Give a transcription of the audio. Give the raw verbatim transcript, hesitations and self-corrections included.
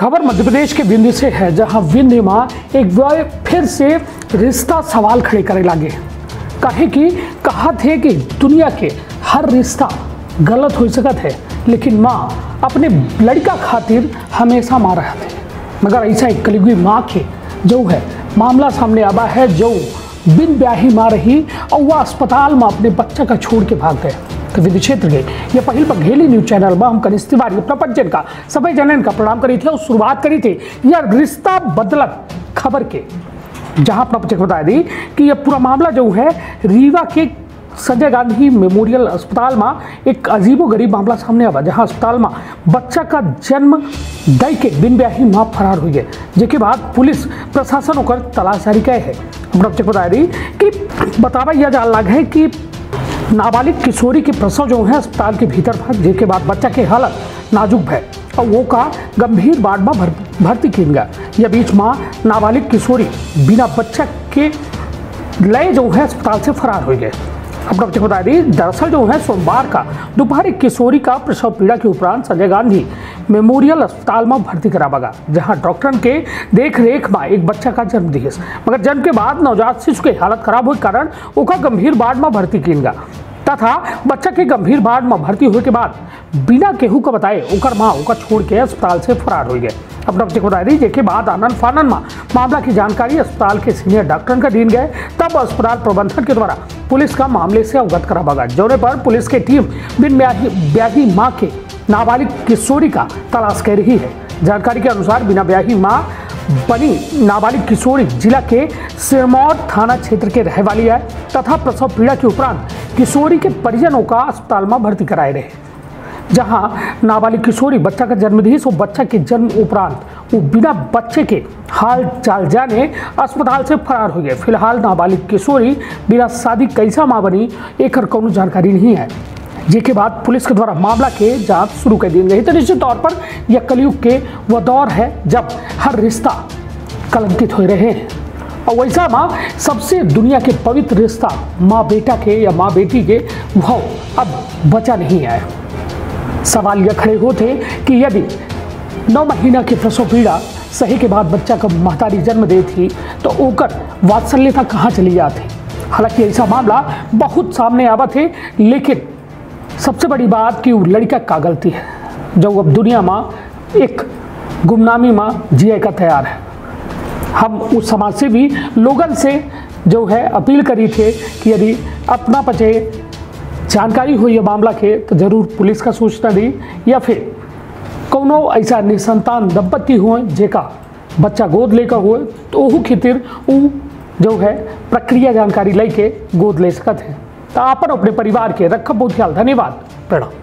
खबर मध्य प्रदेश के विंध्य से है, जहां विंध्य माँ एक बार फिर से रिश्ता सवाल खड़े करने लगे। कहे कि कहा थे कि दुनिया के हर रिश्ता गलत हो सकत है, लेकिन माँ अपने लड़का खातिर हमेशा माँ रहते थे। मगर ऐसा एक कलियुगी माँ के जो है मामला सामने आवा है, जो बिन ब्याही माँ रही और वह अस्पताल में अपने बच्चा का छोड़ के भाग गए। तो विधि क्षेत्र के यह पहल पर घेली न्यूज चैनल में हम कनिष्ठ तिवारी अपना पंचन का सभी जनन का प्रणाम करी थी और शुरुआत करी थी यह रिश्ता बदलत खबर के, जहां अपना पंचन बता दी कि यह पूरा मामला जो है रीवा के संजय गांधी मेमोरियल अस्पताल में एक अजीबो गरीब मामला सामने आवा, जहां अस्पताल में बच्चा का जन्म दई के बिन ब्याही माँ फरार हुई है, जिसके बाद पुलिस प्रशासन होकर तलाश जारी करे है। हम आपको बता दी कि बतावा यह जान लग है कि नाबालिग किशोरी के प्रसव जो है अस्पताल के भीतर था, जिसके बाद बच्चा के हालत नाजुक है और वो का गंभीर वार्ड में भर, भर्ती किया गया। यह बीच माँ नाबालिग किशोरी बिना बच्चा के लय जो है अस्पताल से फरार हो गए। अपना बच्चे बता दी दरअसल जो है सोमवार का दोपहर एक किशोरी का प्रसव पीड़ा के उपरांत संजय गांधी मेमोरियल अस्पताल में भर्ती करावा गया, जहां डॉक्टर के देखरेख में एक बच्चा का जन्म दिए। मगर जन्म के बाद नवजात शिशु की हालत खराब होने के कारण उसका गंभीर वार्ड में भर्ती किया गया तथा बच्चा के गंभीर वार्ड में भर्ती होने के बाद बिना केहू का बताए उकर माँ उका छोड़ के अस्पताल से फरार हो गए। अपना बच्चे बता दी जिसके बाद आनंद फानन में मामला की जानकारी अस्पताल के सीनियर डॉक्टर का दीन गए, तब अस्पताल प्रबंधन के द्वारा पुलिस का मामले से अवगत करावा गया, जोने पर पुलिस की टीम बिन ब्याही माँ के नाबालिग किशोरी का तलाश कर रही है। जानकारी के अनुसार बिना ब्याही माँ बनी नाबालिग किशोरी जिला के सिरमौर थाना क्षेत्र के रहने वाली है तथा प्रसव पीड़ा के उपरांत किशोरी के परिजनों का अस्पताल में भर्ती कराए रहे, जहां नाबालिग किशोरी बच्चा का जन्म दी। सो बच्चा के जन्म उपरांत वो बिना बच्चे के हाल चाल जाने अस्पताल से फरार हो गए। फिलहाल नाबालिग किशोरी बिना शादी कैसा माँ बनी एक कौनो जानकारी नहीं है, जिसके बाद पुलिस के द्वारा मामला के जांच शुरू कर दी गई। तो निश्चित तौर पर यह कलयुग के वह दौर है जब हर रिश्ता कलंकित हो रहे हैं और वैसा माँ सबसे दुनिया के पवित्र रिश्ता माँ बेटा के या माँ बेटी के भाव अब बचा नहीं है। सवाल यह खड़े होते कि यदि नौ महीना की प्रसव पीड़ा सही के बाद बच्चा का महतारी जन्म दे थी तो ओकर वात्सल्यता कहाँ चली जाती। हालांकि ऐसा मामला बहुत सामने आवा थे, लेकिन सबसे बड़ी बात कि वो लड़का का गलती है जो अब दुनिया माँ एक गुमनामी माँ जिए का तैयार है। हम उस समाज से भी लोगन से जो है अपील करी थे कि यदि अपना बचे जानकारी हो यह मामला के तो जरूर पुलिस का सूचना दी, या फिर कोनो ऐसा निसंतान दंपत्ति हो जेका बच्चा गोद लेकर हो तो ओहू खितिर ऊ जो है प्रक्रिया जानकारी लेके गोद ले सकते हैं। तो अपन अपने परिवार के रखब बहुत ख्याल। धन्यवाद प्रणाम।